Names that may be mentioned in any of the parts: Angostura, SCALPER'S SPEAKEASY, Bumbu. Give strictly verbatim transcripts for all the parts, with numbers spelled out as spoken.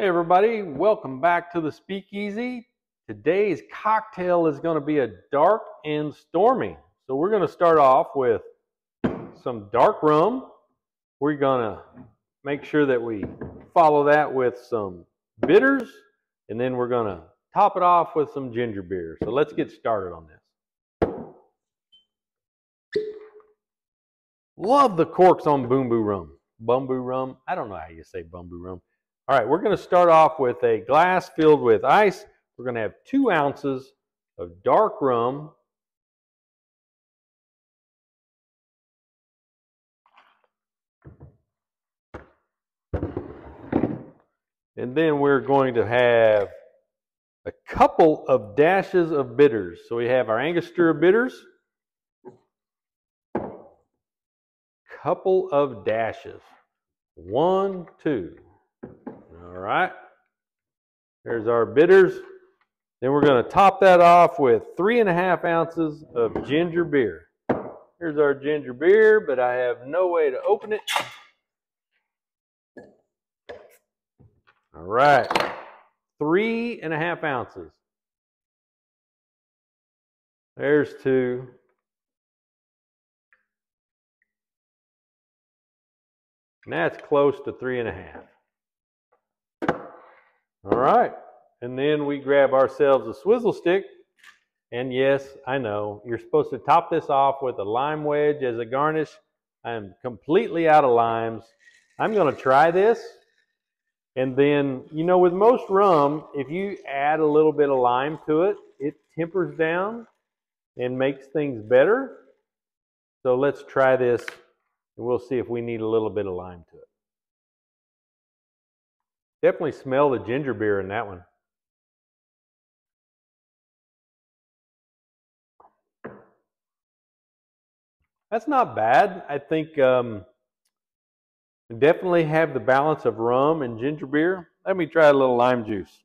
Hey everybody, welcome back to the Speakeasy. Today's cocktail is going to be a dark and stormy. So we're going to start off with some dark rum. We're going to make sure that we follow that with some bitters, and then we're going to top it off with some ginger beer. So let's get started on this. Love the corks on Bumbu rum. Bumbu rum, I don't know how you say Bumbu rum. All right, we're going to start off with a glass filled with ice. We're going to have two ounces of dark rum. And then we're going to have a couple of dashes of bitters. So we have our Angostura bitters. Couple of dashes. One, two. All right, there's our bitters. Then we're going to top that off with three and a half ounces of ginger beer. Here's our ginger beer, but I have no way to open it. All right, three and a half ounces. There's two. And that's close to three and a half. All right, and then we grab ourselves a swizzle stick. And yes, I know, you're supposed to top this off with a lime wedge as a garnish. I am completely out of limes. I'm going to try this. And then, you know, with most rum, if you add a little bit of lime to it, it tempers down and makes things better. So let's try this, and we'll see if we need a little bit of lime to it. Definitely smell the ginger beer in that one. That's not bad. I think um, definitely have the balance of rum and ginger beer. Let me try a little lime juice.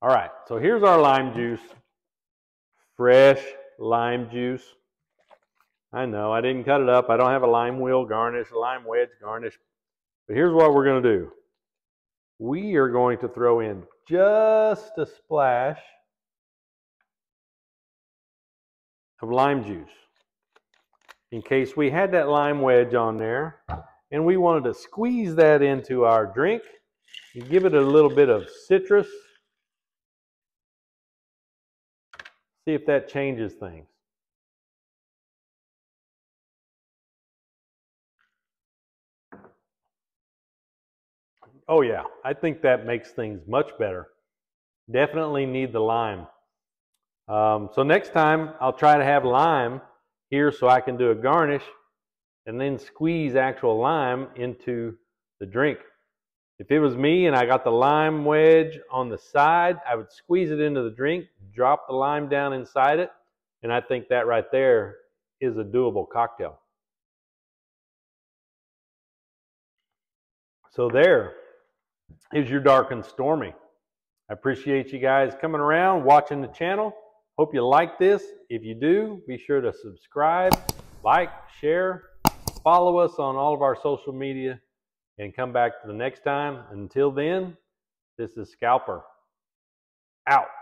All right, so here's our lime juice. Fresh lime juice. I know, I didn't cut it up. I don't have a lime wheel garnish, a lime wedge garnish. But here's what we're going to do. We are going to throw in just a splash of lime juice in case we had that lime wedge on there and we wanted to squeeze that into our drink and give it a little bit of citrus. See if that changes things. Oh yeah, I think that makes things much better. Definitely need the lime. Um, so next time I'll try to have lime here so I can do a garnish and then squeeze actual lime into the drink. If it was me and I got the lime wedge on the side, I would squeeze it into the drink, drop the lime down inside it, and I think that right there is a doable cocktail. So there is your dark and stormy. I appreciate you guys coming around, watching the channel. Hope you like this. If you do, be sure to subscribe, like, share, follow us on all of our social media, and come back to the next time. Until then, this is Scalper. Out.